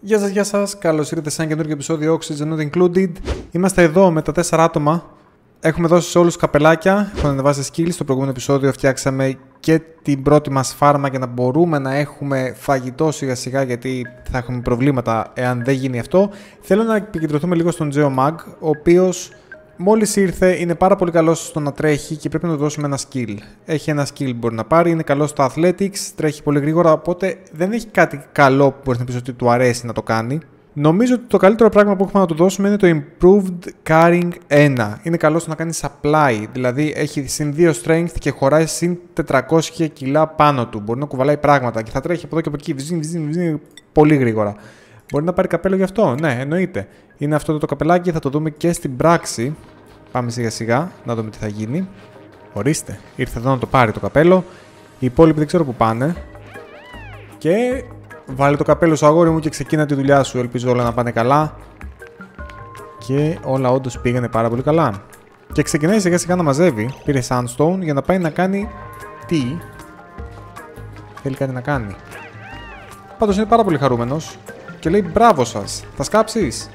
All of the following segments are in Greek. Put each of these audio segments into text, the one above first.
Γεια σας, καλώς ήρθατε σε ένα καινούργιο επεισόδιο Oxygen Not Included. Είμαστε εδώ με τα 4 άτομα. Έχουμε δώσει σε όλους καπελάκια, έχουν ανεβάσει skills. Στο προηγούμενο επεισόδιο φτιάξαμε και την πρώτη μας φάρμα για να μπορούμε να έχουμε φαγητό σιγά σιγά, γιατί θα έχουμε προβλήματα εάν δεν γίνει αυτό. Θέλω να επικεντρωθούμε λίγο στον Geo Mug, ο οποίος μόλις ήρθε, είναι πάρα πολύ καλός στο να τρέχει και πρέπει να του δώσουμε ένα skill. Έχει ένα skill που μπορεί να πάρει, είναι καλός στο athletics, τρέχει πολύ γρήγορα, οπότε δεν έχει κάτι καλό που μπορεί να πει ότι του αρέσει να το κάνει. Νομίζω ότι το καλύτερο πράγμα που έχουμε να του δώσουμε είναι το Improved Carrying 1. Είναι καλό στο να κάνει supply, δηλαδή έχει συν 2 strength και χωράει συν 400 κιλά πάνω του. Μπορεί να κουβαλάει πράγματα και θα τρέχει από εδώ και από εκεί, βυζίνει πολύ γρήγορα. Μπορεί να πάρει καπέλο γι' αυτό, ναι, εννοείται. Είναι αυτό το καπελάκι, θα το δούμε και στην πράξη. Πάμε σιγά σιγά να δούμε τι θα γίνει. Ορίστε, ήρθε εδώ να το πάρει το καπέλο. Οι υπόλοιποι δεν ξέρω που πάνε. Και βάλε το καπέλο σου, αγόρι μου, και ξεκίνα τη δουλειά σου. Ελπίζω όλα να πάνε καλά. Και όλα όντως πήγανε πάρα πολύ καλά. Και ξεκινάει σιγά σιγά να μαζεύει. Πήρε sandstone για να πάει να κάνει τι. Θέλει κάτι να κάνει. Πάντως είναι πάρα πολύ χαρούμενος. Και λέει μπράβο σας, θα σκάψεις.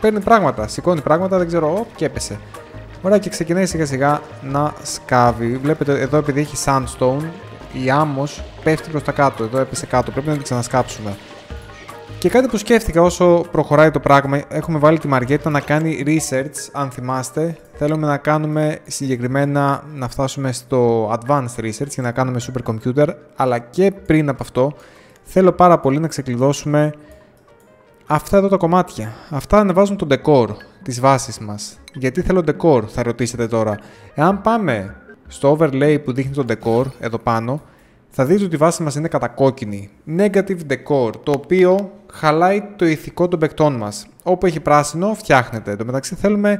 Παίρνει πράγματα, σηκώνει πράγματα, δεν ξέρω, και έπεσε. Ωραία, και ξεκινάει σιγά σιγά να σκάβει. Βλέπετε εδώ, επειδή έχει sandstone, η άμμος πέφτει προς τα κάτω. Εδώ έπεσε κάτω, πρέπει να την ξανασκάψουμε. Και κάτι που σκέφτηκα όσο προχωράει το πράγμα, έχουμε βάλει τη Μαριέτα να κάνει research. Αν θυμάστε, θέλουμε να κάνουμε συγκεκριμένα, να φτάσουμε στο advanced research και να κάνουμε supercomputer. Αλλά και πριν από αυτό, θέλω πάρα πολύ να ξεκλειδώσουμε αυτά εδώ τα κομμάτια. Αυτά ανεβάζουν το decor της βάσης μας. Γιατί θέλω decor, θα ρωτήσετε τώρα. Εάν πάμε στο overlay που δείχνει το decor εδώ πάνω, θα δείτε ότι η βάση μας είναι κατακόκκινη. Negative decor, το οποίο χαλάει το ηθικό των παικτών μας. Όπου έχει πράσινο, φτιάχνεται. Εν τω μεταξύ θέλουμε,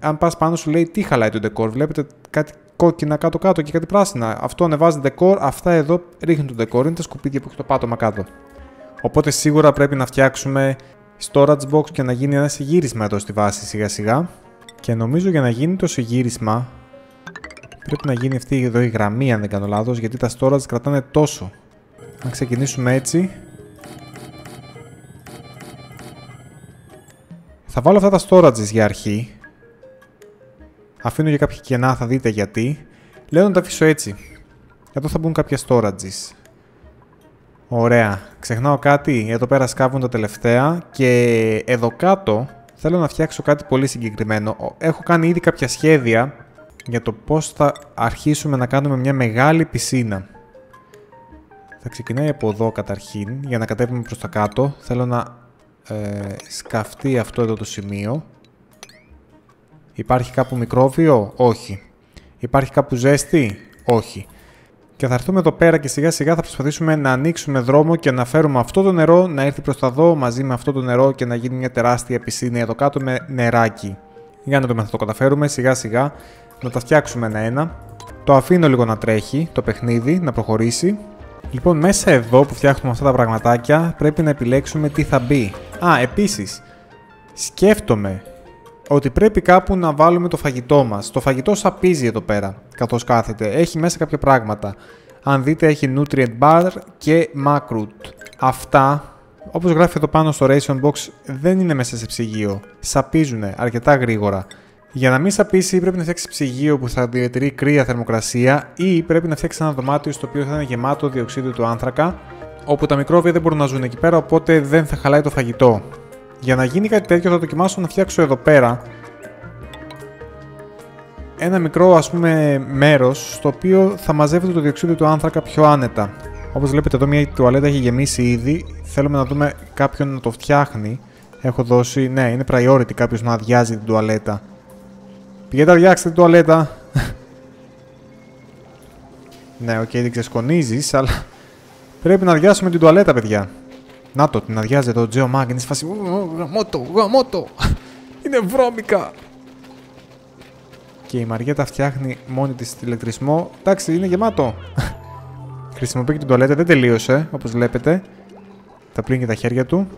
αν πας πάνω σου λέει τι χαλάει το decor. Βλέπετε κάτι κόκκινα κάτω-κάτω και κάτι πράσινα. Αυτό ανεβάζει decor, αυτά εδώ ρίχνουν το decor. Είναι τα σκουπίδια που έχει το πάτωμα κάτω. Οπότε σίγουρα πρέπει να φτιάξουμε storage box και να γίνει ένα συγγύρισμα εδώ στη βάση σιγά σιγά. Και νομίζω για να γίνει το συγγύρισμα πρέπει να γίνει αυτή εδώ η γραμμή, αν δεν κάνω λάθος, γιατί τα storage κρατάνε τόσο. Να ξεκινήσουμε έτσι. Θα βάλω αυτά τα storage για αρχή. Αφήνω για κάποια κενά, θα δείτε γιατί. Λέω να τα αφήσω έτσι. Εδώ θα μπουν κάποια storage. Ωραία, ξεχνάω κάτι, εδώ πέρα σκάβουν τα τελευταία και εδώ κάτω θέλω να φτιάξω κάτι πολύ συγκεκριμένο. Έχω κάνει ήδη κάποια σχέδια για το πώς θα αρχίσουμε να κάνουμε μια μεγάλη πισίνα. Θα ξεκινάει από εδώ καταρχήν, για να κατέβουμε προς τα κάτω. Θέλω να σκαφτεί αυτό εδώ το σημείο. Υπάρχει κάπου μικρόβιο? Όχι. Υπάρχει κάπου ζέστη? Όχι. Και θα έρθουμε εδώ πέρα και σιγά σιγά θα προσπαθήσουμε να ανοίξουμε δρόμο και να φέρουμε αυτό το νερό να έρθει προς τα δω μαζί με αυτό το νερό και να γίνει μια τεράστια πισίνη εδώ κάτω με νεράκι. Για να δούμε αν θα το καταφέρουμε σιγά σιγά να τα φτιάξουμε ένα-ένα. Το αφήνω λίγο να τρέχει το παιχνίδι, να προχωρήσει. Λοιπόν, μέσα εδώ που φτιάχνουμε αυτά τα πραγματάκια πρέπει να επιλέξουμε τι θα μπει. Α, επίσης, σκέφτομαι ότι πρέπει κάπου να βάλουμε το φαγητό μας. Το φαγητό σαπίζει εδώ πέρα, καθώς κάθεται. Έχει μέσα κάποια πράγματα. Αν δείτε, έχει nutrient bar και macroot. Αυτά, όπως γράφει εδώ πάνω στο ration box, δεν είναι μέσα σε ψυγείο. Σαπίζουνε αρκετά γρήγορα. Για να μην σαπίσει, πρέπει να φτιάξει ψυγείο που θα διατηρεί κρύα θερμοκρασία ή πρέπει να φτιάξει ένα δωμάτιο στο οποίο θα είναι γεμάτο διοξείδιο του άνθρακα, όπου τα μικρόβια δεν μπορούν να ζουν εκεί πέρα, οπότε δεν θα χαλάει το φαγητό. Για να γίνει κάτι τέτοιο θα δοκιμάσω να φτιάξω εδώ πέρα ένα μικρό, ας πούμε, μέρος στο οποίο θα μαζεύεται το διοξείδιο του άνθρακα πιο άνετα. Όπως βλέπετε εδώ μια τουαλέτα έχει γεμίσει ήδη, θέλουμε να δούμε κάποιον να το φτιάχνει. Έχω δώσει, ναι, είναι priority κάποιος να αδειάζει την τουαλέτα. Πηγαίνετε αδειάξτε την τουαλέτα. Ναι, οκ, δεν ξεσκονίζεις, αλλά πρέπει να αδειάσουμε την τουαλέτα, παιδιά. Να το, την αδειάζει εδώ ο Geo Mug, είναι σφασί. Γαμώτο, είναι βρώμικα. Και η Μαριέτα φτιάχνει μόνη της ηλεκτρισμό. Εντάξει, είναι γεμάτο. Χρησιμοποιεί και την τουαλέτα, δεν τελείωσε, όπως βλέπετε. Τα πλύνει και τα χέρια του.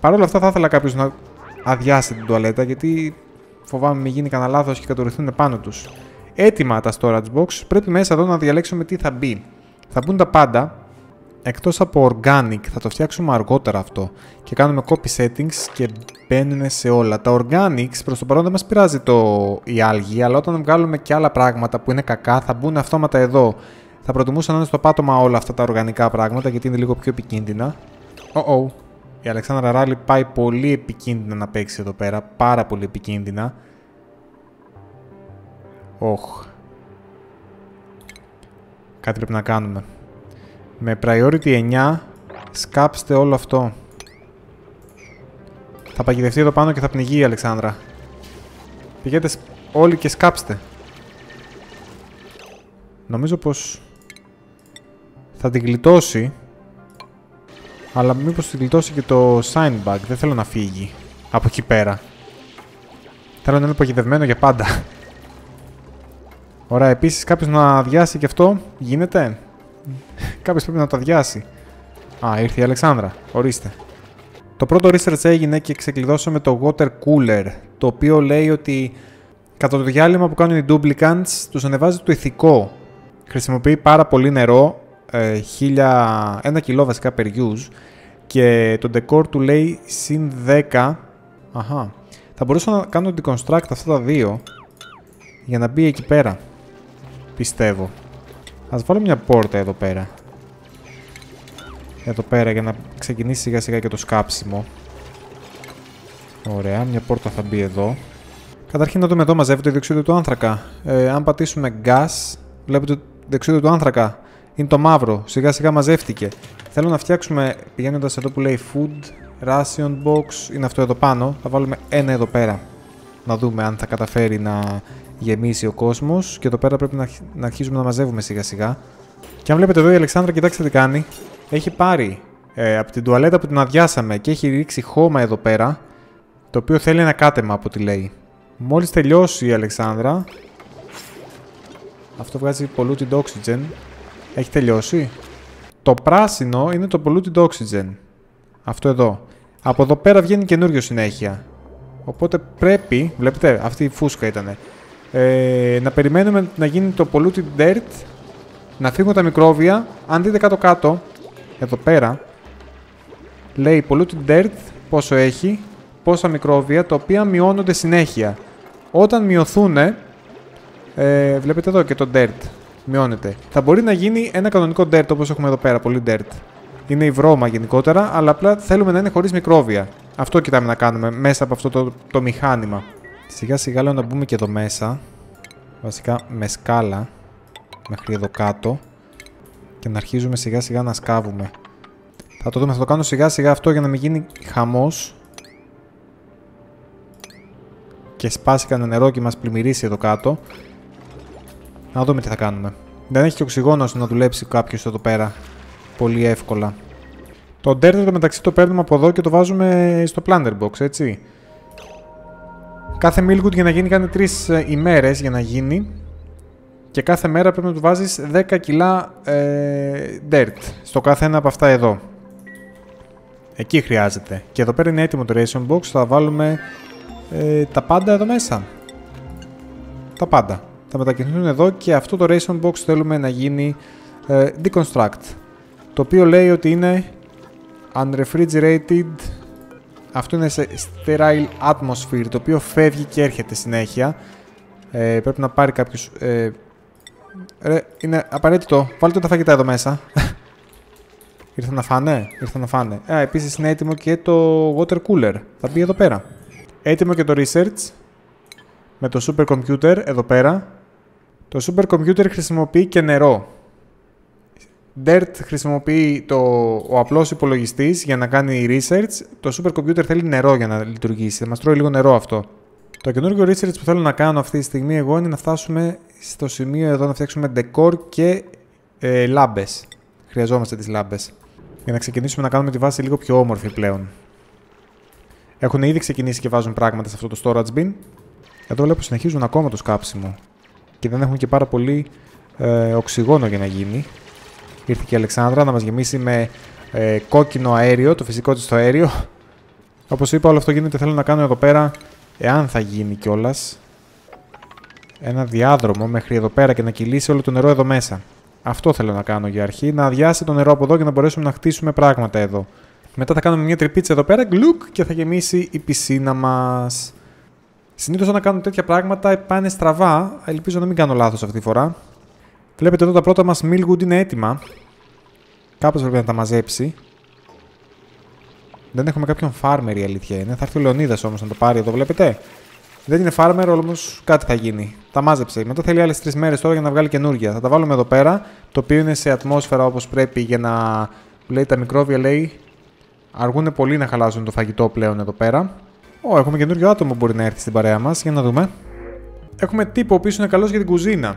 Παρ' όλα αυτά θα ήθελα κάποιος να αδειάσει την τουαλέτα, γιατί φοβάμαι μη γίνει κανένα λάθος και κατουρηθούν επάνω τους. Έτοιμα τα storage box, πρέπει μέσα εδώ να διαλέξουμε τι θα μπει. Θα μπουν τα πάντα. εκτός από organic, θα το φτιάξουμε αργότερα αυτό και κάνουμε copy settings και μπαίνουν σε όλα. Τα organics προς το παρόν δεν μας πειράζει η άλγη, αλλά όταν βγάλουμε και άλλα πράγματα που είναι κακά θα μπουν αυτόματα εδώ. Θα προτιμούσα να είναι στο πάτωμα όλα αυτά τα οργανικά πράγματα γιατί είναι λίγο πιο επικίνδυνα. Η Αλεξάνδρα Ράλι πάει πολύ επικίνδυνα να παίξει εδώ πέρα, πάρα πολύ επικίνδυνα. Κάτι πρέπει να κάνουμε. Με priority 9 σκάψτε όλο αυτό. Θα παγιδευτεί εδώ πάνω και θα πνιγεί η Αλεξάνδρα. Πηγαίνετε όλοι και σκάψτε. Νομίζω πως θα την γλιτώσει. Αλλά μήπως την γλιτώσει και το sign bag. Δεν θέλω να φύγει από εκεί πέρα. Θέλω να είναι παγιδευμένο για πάντα. Ωραία, επίσης κάποιος να αδειάσει και αυτό. Γίνεται. Κάποιος πρέπει να το αδειάσει. Ήρθε η Αλεξάνδρα. Ορίστε. Το πρώτο research έγινε και ξεκλειδώσαμε το water cooler. Το οποίο λέει ότι κατά το διάλειμμα που κάνουν οι duplicants τους ανεβάζει το ηθικό. Χρησιμοποιεί πάρα πολύ νερό. 1 κιλό βασικά per use. Και το decor του λέει συν 10. Θα μπορούσα να κάνω deconstruct αυτά τα δύο για να μπει εκεί πέρα, πιστεύω. Ας βάλω μια πόρτα εδώ πέρα. Εδώ πέρα για να ξεκινήσει σιγά σιγά και το σκάψιμο. Ωραία, μια πόρτα θα μπει εδώ. Καταρχήν να δούμε εδώ μαζεύεται το διοξείδιο του άνθρακα. Αν πατήσουμε gas, βλέπετε το διοξείδιο του άνθρακα. Είναι το μαύρο, σιγά σιγά μαζεύτηκε. Θέλω να φτιάξουμε, πηγαίνοντας εδώ που λέει food, ration box, είναι αυτό εδώ πάνω. Θα βάλουμε ένα εδώ πέρα. Να δούμε αν θα καταφέρει να γεμίσει ο κόσμος. Και εδώ πέρα πρέπει να αρχίζουμε να μαζεύουμε σιγά σιγά. Και αν βλέπετε εδώ η Αλεξάνδρα, κοιτάξτε τι κάνει. Έχει πάρει από την τουαλέτα που την αδειάσαμε και έχει ρίξει χώμα εδώ πέρα. Το οποίο θέλει ένα κάτεμα από ό,τι λέει. Μόλις τελειώσει η Αλεξάνδρα. Αυτό βγάζει polluted oxygen. Έχει τελειώσει. Το πράσινο είναι το polluted oxygen. Αυτό εδώ. Από εδώ πέρα βγαίνει καινούριο συνέχεια. Οπότε πρέπει, βλέπετε, αυτή η φούσκα ήταν. Να περιμένουμε να γίνει το polluted dirt, να φύγουν τα μικρόβια. Αν δείτε κάτω-κάτω, εδώ πέρα, λέει polluted dirt πόσο έχει, πόσα μικρόβια, τα οποία μειώνονται συνέχεια. Όταν μειωθούν, βλέπετε εδώ και το dirt μειώνεται. Θα μπορεί να γίνει ένα κανονικό dirt όπως έχουμε εδώ πέρα, πολύ dirt. Είναι η βρώμα γενικότερα, αλλά απλά θέλουμε να είναι χωρίς μικρόβια. Αυτό κοιτάμε να κάνουμε μέσα από αυτό το μηχάνημα. Σιγά σιγά λέω να μπούμε και εδώ μέσα. Βασικά με σκάλα. Μέχρι εδώ κάτω. Και να αρχίζουμε σιγά σιγά να σκάβουμε. Θα το δούμε, θα το κάνω σιγά σιγά αυτό για να μην γίνει χαμός. Και σπάσει κανένα νερό και μας πλημμυρίσει εδώ κάτω. Να δούμε τι θα κάνουμε. Δεν έχει και οξυγόνος να δουλέψει κάποιος εδώ πέρα πολύ εύκολα. Το dirt εδώ μεταξύ το παίρνουμε από εδώ και το βάζουμε στο planter box, έτσι. Κάθε Millwood για να γίνει κάνει 3 ημέρες για να γίνει και κάθε μέρα πρέπει να του βάζεις 10 κιλά dirt στο κάθε ένα από αυτά εδώ. Εκεί χρειάζεται. Και εδώ πέρα είναι έτοιμο το ration box, θα βάλουμε τα πάντα εδώ μέσα. Τα πάντα. Θα μετακινηθούν εδώ και αυτό το ration box θέλουμε να γίνει deconstruct. Το οποίο λέει ότι είναι unrefrigerated. Αυτό είναι σε sterile atmosphere, το οποίο φεύγει και έρχεται συνέχεια. Πρέπει να πάρει κάποιος... είναι απαραίτητο. Βάλτε τα φαγητά εδώ μέσα. Ήρθαν να φάνε. Επίσης είναι έτοιμο και το water cooler. Θα μπει εδώ πέρα. Έτοιμο και το research. Με το supercomputer εδώ πέρα. Το supercomputer χρησιμοποιεί και νερό. Dirt χρησιμοποιεί ο απλός υπολογιστής για να κάνει research. Το supercomputer θέλει νερό για να λειτουργήσει. Θα μας τρώει λίγο νερό αυτό. Το καινούργιο research που θέλω να κάνω αυτή τη στιγμή εγώ είναι να φτάσουμε στο σημείο εδώ να φτιάξουμε decor και λάμπες. Χρειαζόμαστε τις λάμπες. Για να ξεκινήσουμε να κάνουμε τη βάση λίγο πιο όμορφη πλέον. Έχουν ήδη ξεκινήσει και βάζουν πράγματα σε αυτό το storage bin. Εδώ βλέπω συνεχίζουν ακόμα το σκάψιμο. Και δεν έχουν και πάρα πολύ οξυγόνο για να γίνει. Ήρθε και η Αλεξάνδρα να μας γεμίσει με κόκκινο αέριο, το φυσικό της το αέριο. Όπως είπα, όλο αυτό γίνεται. Θέλω να κάνω εδώ πέρα, εάν θα γίνει κιόλας, ένα διάδρομο μέχρι εδώ πέρα και να κυλήσει όλο το νερό εδώ μέσα. Αυτό θέλω να κάνω για αρχή. Να αδειάσει το νερό από εδώ και να μπορέσουμε να χτίσουμε πράγματα εδώ. Μετά θα κάνουμε μια τρυπίτσα εδώ πέρα, γκλουκ, και θα γεμίσει η πισίνα μας. Συνήθως όταν κάνουν τέτοια πράγματα πάνε στραβά. Ελπίζω να μην κάνω λάθος αυτή τη φορά. Βλέπετε εδώ τα πρώτα μας Millwood είναι έτοιμα. Κάπως πρέπει να τα μαζέψει. Δεν έχουμε κάποιον farmer, η αλήθεια είναι. Θα έρθει ο Λεωνίδας όμως να το πάρει εδώ, βλέπετε. Δεν είναι farmer, όμως κάτι θα γίνει. Τα μάζεψε. Μετά θέλει άλλες 3 μέρες τώρα για να βγάλει καινούργια. Θα τα βάλουμε εδώ πέρα, το οποίο είναι σε ατμόσφαιρα όπως πρέπει για να. Λέει τα μικρόβια, λέει. Αργούν πολύ να χαλάσουν το φαγητό πλέον εδώ πέρα. Ω, έχουμε καινούριο άτομο που μπορεί να έρθει στην παρέα μας. Για να δούμε. Έχουμε τύπο ο οποίος είναι καλός για την κουζίνα.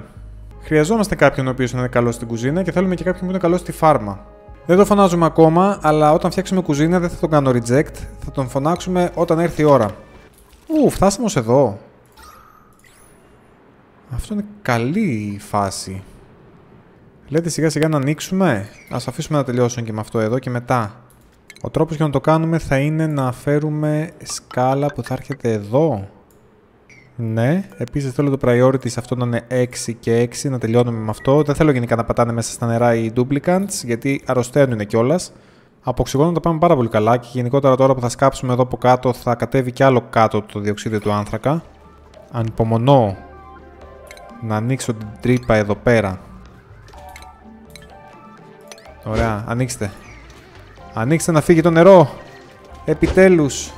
Χρειαζόμαστε κάποιον ο οποίος είναι καλός στην κουζίνα και θέλουμε και κάποιον που είναι καλός στη φάρμα. Δεν το φωνάζουμε ακόμα, αλλά όταν φτιάξουμε κουζίνα δεν θα τον κάνω reject. Θα τον φωνάξουμε όταν έρθει η ώρα. Ου, φτάσαμε ως εδώ. Αυτό είναι καλή η φάση. Λέτε σιγά σιγά να ανοίξουμε. Ας αφήσουμε να τελειώσουν και με αυτό εδώ και μετά. Ο τρόπος για να το κάνουμε θα είναι να φέρουμε σκάλα που θα έρχεται εδώ. Ναι, επίσης θέλω το priority σε αυτό να είναι 6 και 6, να τελειώνουμε με αυτό. Δεν θέλω γενικά να πατάνε μέσα στα νερά οι duplicants, γιατί αρρωσταίνουν κιόλας. Από οξυγόνο τα πάμε πάρα πολύ καλά και γενικότερα τώρα που θα σκάψουμε εδώ από κάτω θα κατέβει κι άλλο κάτω το διοξείδιο του άνθρακα. Ανυπομονώ να ανοίξω την τρύπα εδώ πέρα. Ωραία, ανοίξτε. Ανοίξτε να φύγει το νερό. Επιτέλους.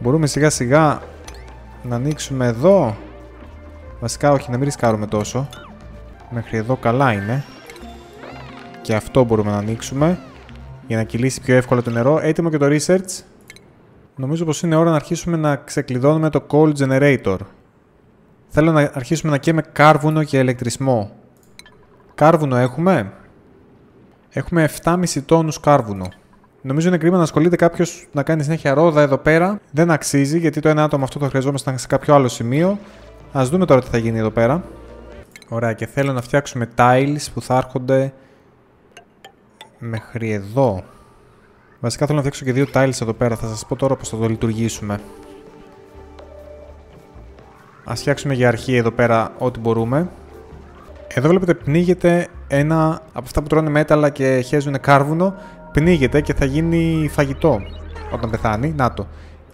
Μπορούμε σιγά σιγά να ανοίξουμε εδώ. Βασικά όχι, να μην ρισκάρουμε τόσο. Μέχρι εδώ καλά είναι. Και αυτό μπορούμε να ανοίξουμε. Για να κυλήσει πιο εύκολα το νερό. Έτοιμο και το research. Νομίζω πως είναι ώρα να αρχίσουμε να ξεκλειδώνουμε το coal generator. Θέλω να αρχίσουμε να καίμε κάρβουνο και ηλεκτρισμό. Κάρβουνο έχουμε. Έχουμε 7,5 τόνους κάρβουνο. Νομίζω είναι κρίμα να ασχολείται κάποιος να κάνει συνέχεια ρόδα εδώ πέρα. Δεν αξίζει, γιατί το ένα άτομο αυτό το χρειαζόμασταν σε κάποιο άλλο σημείο. Ας δούμε τώρα τι θα γίνει εδώ πέρα. Ωραία, και θέλω να φτιάξουμε tiles που θα έρχονται μέχρι εδώ. Βασικά θέλω να φτιάξω και 2 tiles εδώ πέρα. Θα σας πω τώρα πώς θα το λειτουργήσουμε. Ας φτιάξουμε για αρχή εδώ πέρα ό,τι μπορούμε. Εδώ βλέπετε πνίγεται ένα από αυτά που τρώνε μέταλλα και χέζουν κάρβουνο. Πνίγεται και θα γίνει φαγητό όταν πεθάνει. Να το.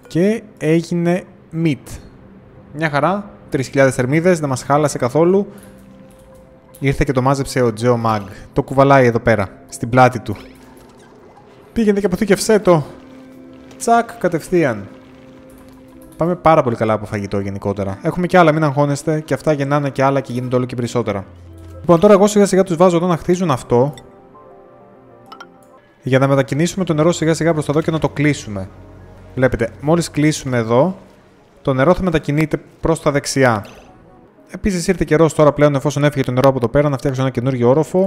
Και έγινε meat. Μια χαρά. 3.000 θερμίδες, δεν μας χάλασε καθόλου. Ήρθε και το μάζεψε ο Geo Mug. Το κουβαλάει εδώ πέρα, στην πλάτη του. Πήγαινε και αποθήκευσέ το. Τσακ, κατευθείαν. Πάμε πάρα πολύ καλά από φαγητό γενικότερα. Έχουμε και άλλα, μην αγχώνεστε. Και αυτά γεννάνε και άλλα και γίνονται όλο και περισσότερα. Λοιπόν, τώρα εγώ σιγά σιγά τους βάζω εδώ να χτίζουν αυτό. Για να μετακινήσουμε το νερό σιγά σιγά προς εδώ και να το κλείσουμε. Βλέπετε, μόλις κλείσουμε εδώ, το νερό θα μετακινείται προς τα δεξιά. Επίσης ήρθε καιρός τώρα πλέον, εφόσον έφυγε το νερό από εδώ πέρα, να φτιάξω ένα καινούργιο όροφο.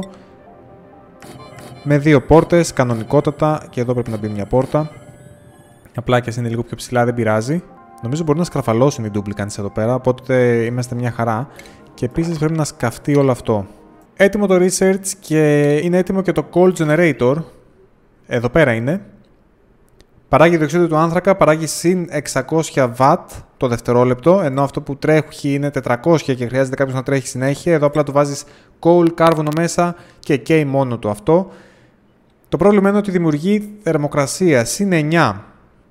Με 2 πόρτες, κανονικότατα, και εδώ πρέπει να μπει μια πόρτα. Τα πλάκια είναι λίγο πιο ψηλά, δεν πειράζει. Νομίζω μπορεί να σκραφαλώσουν οι duplicants εδώ πέρα, οπότε είμαστε μια χαρά. Και επίσης πρέπει να σκαφτεί όλο αυτό. Έτοιμο το research και είναι έτοιμο και το coal generator. Εδώ πέρα είναι. Παράγει διοξείδιο του άνθρακα, παράγει συν 600 W το δευτερόλεπτο, ενώ αυτό που τρέχει είναι 400 και χρειάζεται κάποιος να τρέχει συνέχεια. Εδώ απλά το βάζεις coal, κάρβονο μέσα και καίει μόνο του αυτό. Το πρόβλημα είναι ότι δημιουργεί θερμοκρασία, συν 9.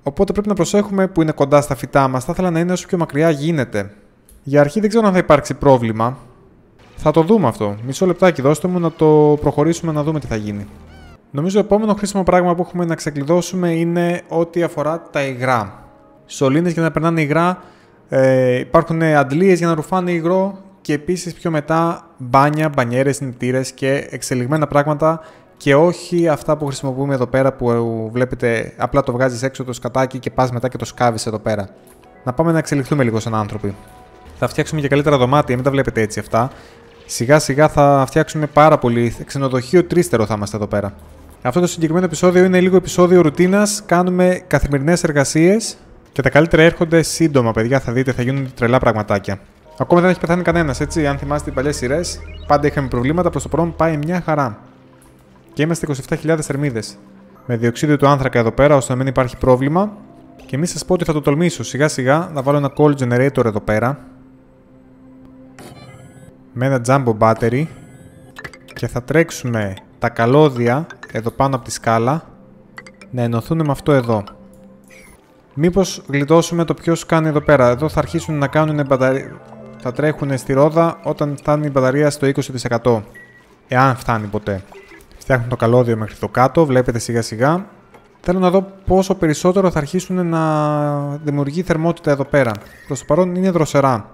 Οπότε πρέπει να προσέχουμε που είναι κοντά στα φυτά μας. Θα ήθελα να είναι όσο πιο μακριά γίνεται. Για αρχή δεν ξέρω αν θα υπάρξει πρόβλημα. Θα το δούμε αυτό. Μισό λεπτάκι δώστε μου να το προχωρήσουμε να δούμε τι θα γίνει. Νομίζω το επόμενο χρήσιμο πράγμα που έχουμε να ξεκλειδώσουμε είναι ό,τι αφορά τα υγρά. Σωλήνες για να περνάνε υγρά, υπάρχουν αντλίες για να ρουφάνε υγρό και επίσης πιο μετά μπάνια, μπανιέρες, νητήρες και εξελιγμένα πράγματα και όχι αυτά που χρησιμοποιούμε εδώ πέρα που βλέπετε απλά το βγάζεις έξω το σκατάκι και πας μετά και το σκάβεις εδώ πέρα. Να πάμε να εξελιχθούμε λίγο σαν άνθρωποι. Θα φτιάξουμε και καλύτερα δωμάτια, μην τα βλέπετε έτσι αυτά. Σιγά σιγά θα φτιάξουμε πάρα πολύ. Ξενοδοχείο τρίστερο θα είμαστε εδώ πέρα. Αυτό το συγκεκριμένο επεισόδιο είναι λίγο επεισόδιο ρουτίνας. Κάνουμε καθημερινές εργασίες και τα καλύτερα έρχονται σύντομα, παιδιά. Θα δείτε, θα γίνουν τρελά πραγματάκια. Ακόμα δεν έχει πεθάνει κανένας, έτσι. Αν θυμάστε τις παλιές σειρές, πάντα είχαμε προβλήματα. Προς το παρόν πάει μια χαρά. Και είμαστε 27.000 θερμίδες. Με διοξείδιο του άνθρακα εδώ πέρα, ώστε να μην υπάρχει πρόβλημα. Και μην σας πω ότι θα το τολμήσω σιγά σιγά να βάλω ένα coal generator εδώ πέρα. με ένα jumbo battery και θα τρέξουμε τα καλώδια εδώ πάνω από τη σκάλα να ενωθούν με αυτό εδώ. Μήπως γλιτώσουμε το ποιος κάνει εδώ πέρα. Εδώ θα αρχίσουν να κάνουν μπαταρία. Θα τρέχουν στη ρόδα όταν φτάνει η μπαταρία στο 20%. Εάν φτάνει ποτέ. Φτιάχνουν το καλώδιο μέχρι το κάτω. Βλέπετε σιγά σιγά. Θέλω να δω πόσο περισσότερο θα αρχίσουν να δημιουργεί θερμότητα εδώ πέρα. Προς το παρόν είναι δροσερά.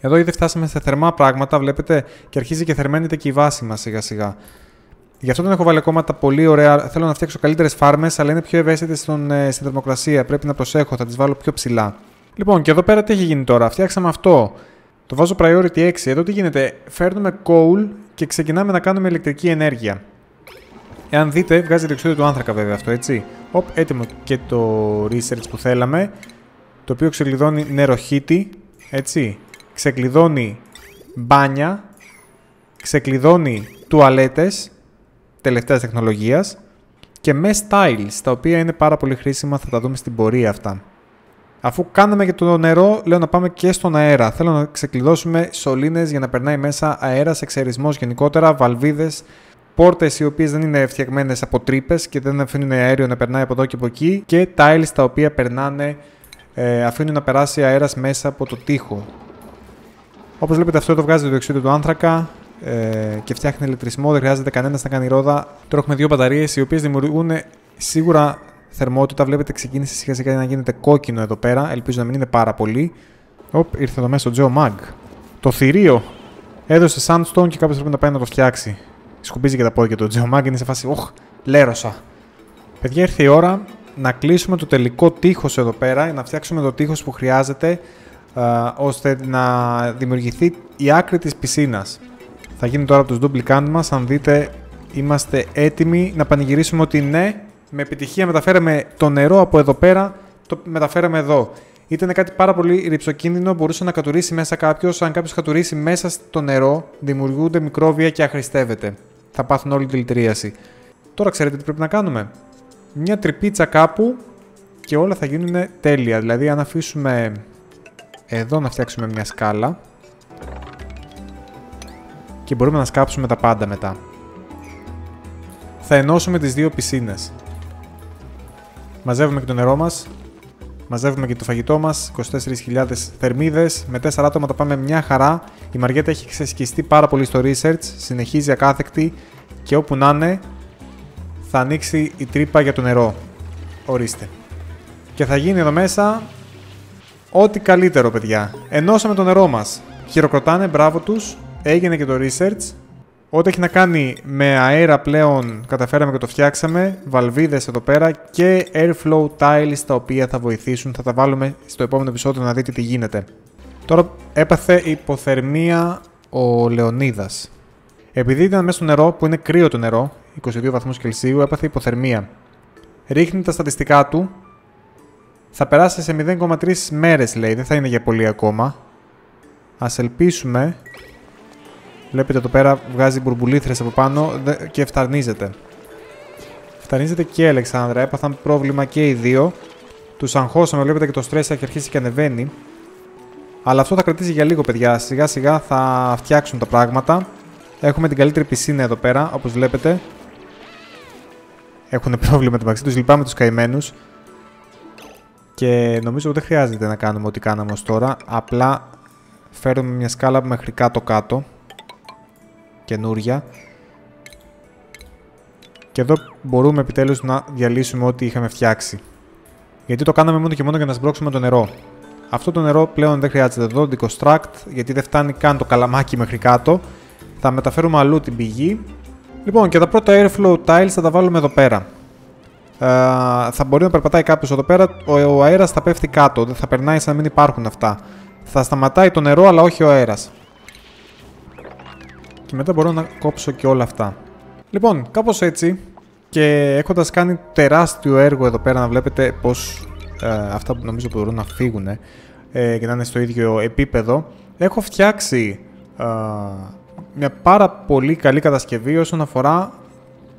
Εδώ ήδη φτάσαμε σε θερμά πράγματα, βλέπετε, και αρχίζει και θερμαίνεται και η βάση μας σιγά σιγά. Γι' αυτό δεν έχω βάλει ακόμα τα πολύ ωραία. Θέλω να φτιάξω καλύτερες φάρμες, αλλά είναι πιο ευαίσθητες στην θερμοκρασία. Πρέπει να προσέχω, θα τις βάλω πιο ψηλά. Λοιπόν, και εδώ πέρα τι έχει γίνει τώρα. Φτιάξαμε αυτό. Το βάζω priority 6. Εδώ τι γίνεται. Φέρνουμε coal και ξεκινάμε να κάνουμε ηλεκτρική ενέργεια. Εάν δείτε, βγάζει διοξείδιο του άνθρακα βέβαια αυτό, έτσι. Οπ, έτοιμο και το research που θέλαμε. Το οποίο ξεκλειδώνει νεροχύτη, έτσι. Ξεκλειδώνει μπάνια. Ξεκλειδώνει τουαλέτες. Τελευταίας τεχνολογίας. Και mesh tiles, τα οποία είναι πάρα πολύ χρήσιμα, θα τα δούμε στην πορεία αυτά. Αφού κάναμε και το νερό, λέω να πάμε και στον αέρα. Θέλω να ξεκλειδώσουμε σωλήνες για να περνάει μέσα αέρας, εξαιρισμός γενικότερα, βαλβίδες, πόρτες οι οποίες δεν είναι φτιαγμένες από τρύπες και δεν αφήνουν αέριο να περνάει από εδώ και από εκεί, και tiles τα οποία περνάνε, αφήνουν να περάσει αέρας μέσα από το τοίχο. Όπως βλέπετε, αυτό εδώ βγάζει το διοξείδιο του άνθρακα και φτιάχνει ηλεκτρισμό, δεν χρειάζεται κανένας να κάνει ρόδα. Τώρα έχουμε δύο μπαταρίες οι οποίες δημιουργούν σίγουρα θερμότητα. Βλέπετε, ξεκίνησε σιγά σιγά να γίνεται κόκκινο εδώ πέρα. Ελπίζω να μην είναι πάρα πολύ. Οπ, ήρθε εδώ μέσα ο Geo Mug. Το θηρίο έδωσε sandstone και κάποιος πρέπει να πάει να το φτιάξει. Σκουπίζει και τα πόδια του. Geo Mug είναι σε φάση. Οχ, λέρωσα. Παιδιά, ήρθε η ώρα να κλείσουμε το τελικό τείχος εδώ πέρα, να φτιάξουμε το τείχος που χρειάζεται ώστε να δημιουργηθεί η άκρη της πισίνας. Θα γίνει τώρα από τους double can μας. Αν δείτε, είμαστε έτοιμοι να πανηγυρίσουμε ότι ναι, με επιτυχία μεταφέραμε το νερό από εδώ πέρα, το μεταφέραμε εδώ. Ήταν κάτι πάρα πολύ ρυψοκίνδυνο, μπορούσε να κατουρίσει μέσα κάποιος. Αν κάποιος κατουρίσει μέσα στο νερό, δημιουργούνται μικρόβια και αχρηστεύεται. Θα πάθουν όλη τη λυτρίαση. Τώρα ξέρετε τι πρέπει να κάνουμε. Μια τρυπίτσα κάπου και όλα θα γίνουν τέλεια. Δηλαδή, αν αφήσουμε εδώ να φτιάξουμε μια σκάλα. Και μπορούμε να σκάψουμε τα πάντα μετά. Θα ενώσουμε τις δύο πισίνες. Μαζεύουμε και το νερό μας. Μαζεύουμε και το φαγητό μας. 24.000 θερμίδες. Με 4 άτομα τα πάμε μια χαρά. Η Μαριέτα έχει ξεσκιστεί πάρα πολύ στο research. Συνεχίζει ακάθεκτη. Και όπου να είναι, θα ανοίξει η τρύπα για το νερό. Ορίστε. Και θα γίνει εδώ μέσα ό,τι καλύτερο, παιδιά. Ενώσαμε το νερό μας. Χειροκροτάνε, μπράβο τους. Έγινε και το research. Ό,τι έχει να κάνει με αέρα πλέον καταφέραμε και το φτιάξαμε. Βαλβίδες εδώ πέρα και airflow tiles τα οποία θα βοηθήσουν. Θα τα βάλουμε στο επόμενο επεισόδιο να δείτε τι γίνεται. Τώρα έπαθε υποθερμία ο Λεωνίδας. Επειδή ήταν μέσα στο νερό που είναι κρύο το νερό, 22 βαθμούς Κελσίου, έπαθε υποθερμία. Ρίχνει τα στατιστικά του. Θα περάσει σε 0,3 μέρες λέει, δεν θα είναι για πολύ ακόμα. Ας ελπίσουμε. Βλέπετε εδώ πέρα βγάζει μπουρμπουλήθρες από πάνω και φταρνίζεται. Φταρνίζεται και η Αλεξάνδρα. Έπαθαν πρόβλημα και οι δύο. Τους αγχώσαμε. Βλέπετε και το στρες έχει αρχίσει και ανεβαίνει. Αλλά αυτό θα κρατήσει για λίγο, παιδιά. Σιγά σιγά θα φτιάξουν τα πράγματα. Έχουμε την καλύτερη πισίνα εδώ πέρα, όπως βλέπετε. Έχουν πρόβλημα μεταξύ τους. Λυπάμαι τους καημένους. Και νομίζω ότι δεν χρειάζεται να κάνουμε ό,τι κάναμε ως τώρα. Απλά φέρουμε μια σκάλα μέχρι κάτω-κάτω. Καινούρια. Και εδώ μπορούμε επιτέλους να διαλύσουμε ό,τι είχαμε φτιάξει. Γιατί το κάναμε μόνο και μόνο για να σμπρώξουμε το νερό. Αυτό το νερό πλέον δεν χρειάζεται εδώ, deconstruct, γιατί δεν φτάνει καν το καλαμάκι μέχρι κάτω. Θα μεταφέρουμε αλλού την πηγή. Λοιπόν, και τα πρώτα airflow tiles θα τα βάλουμε εδώ πέρα. Θα μπορεί να περπατάει κάποιος εδώ πέρα, ο αέρας θα πέφτει κάτω, δεν θα περνάει σαν να μην υπάρχουν αυτά. Θα σταματάει το νερό, αλλά όχι ο αέρας. Και μετά μπορώ να κόψω και όλα αυτά. Λοιπόν, κάπως έτσι. Και έχοντας κάνει τεράστιο έργο εδώ πέρα, να βλέπετε πως αυτά που νομίζω μπορούν να φύγουν και να είναι στο ίδιο επίπεδο, έχω φτιάξει μια πάρα πολύ καλή κατασκευή όσον αφορά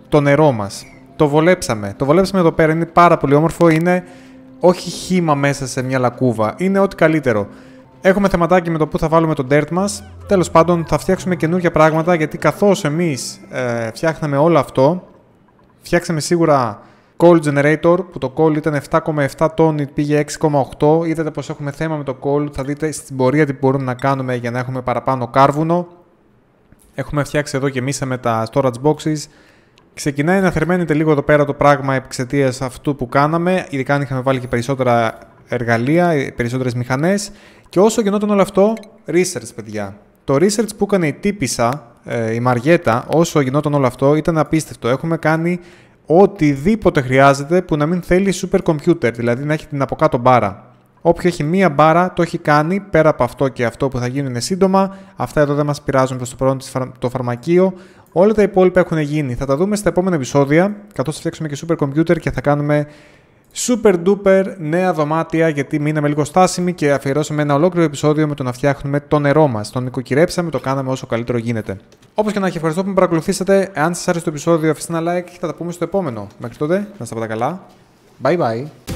το νερό μας. Το βολέψαμε. Το βολέψαμε εδώ πέρα. Είναι πάρα πολύ όμορφο. Είναι όχι χύμα μέσα σε μια λακκούβα. Είναι ό,τι καλύτερο. Έχουμε θεματάκι με το που θα βάλουμε το dirt μας. Τέλος πάντων, θα φτιάξουμε καινούργια πράγματα, γιατί καθώς εμείς φτιάχναμε όλο αυτό, φτιάξαμε σίγουρα coal generator, που το coal ήταν 7,7 τόνι, πήγε 6,8. Είδατε πως έχουμε θέμα με το coal, θα δείτε στην πορεία τι μπορούμε να κάνουμε για να έχουμε παραπάνω κάρβουνο. Έχουμε φτιάξει εδώ και μίσαμε τα storage boxes. Ξεκινάει να θερμαίνεται λίγο εδώ πέρα το πράγμα εξαιτίας αυτού που κάναμε, ειδικά αν είχαμε βάλει και περισσότερα εργαλεία, περισσότερες μηχανές. Και όσο γινόταν όλο αυτό, research, παιδιά. Το research που έκανε η τύπισσα, η Μαριέτα, όσο γινόταν όλο αυτό, ήταν απίστευτο. Έχουμε κάνει οτιδήποτε χρειάζεται που να μην θέλει super computer, δηλαδή να έχει την από κάτω μπάρα. Όποιο έχει μία μπάρα το έχει κάνει, πέρα από αυτό και αυτό που θα γίνουν είναι σύντομα. Αυτά εδώ δεν μας πειράζουν προς το πρώτο το φαρμακείο. Όλα τα υπόλοιπα έχουν γίνει. Θα τα δούμε στα επόμενα επεισόδια, καθώς θα φτιάξουμε και super computer και θα κάνουμε super duper νέα δωμάτια, γιατί μείναμε λίγο στάσιμοι και αφιερώσαμε ένα ολόκληρο επεισόδιο με το να φτιάχνουμε το νερό μας. Τον νοικοκυρέψαμε, το κάναμε όσο καλύτερο γίνεται. Όπως και να έχει, ευχαριστώ που με παρακολουθήσατε. Αν σας άρεσε το επεισόδιο, αφήστε ένα like και θα τα πούμε στο επόμενο. Μέχρι τότε, να είστε πάντα καλά. Bye bye.